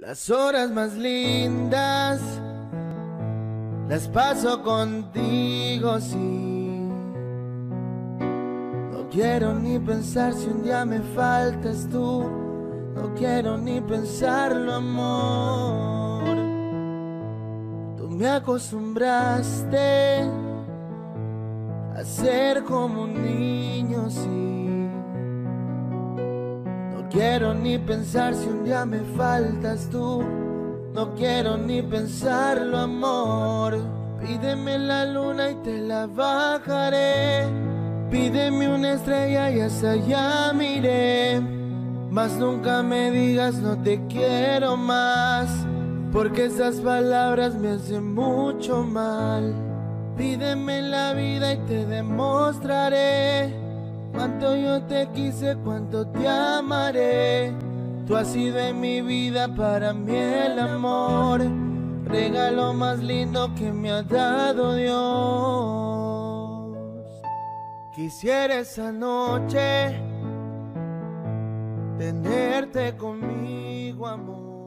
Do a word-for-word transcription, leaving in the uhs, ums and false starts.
Las horas más lindas las paso contigo, sí. No quiero ni pensar si un día me faltas tú. No quiero ni pensarlo, amor. Tú me acostumbraste a ser como un niño, sí. No quiero ni pensar si un día me faltas tú. No quiero ni pensarlo, amor. Pídeme la luna y te la bajaré. Pídeme una estrella y hasta allá miré. Mas nunca me digas no te quiero más, porque esas palabras me hacen mucho mal. Pídeme la vida y te demostraré cuánto yo te quise, cuánto te amaré. Tú has sido en mi vida para mí el amor, regalo más lindo que me ha dado Dios. Quisiera esa noche tenerte conmigo, amor.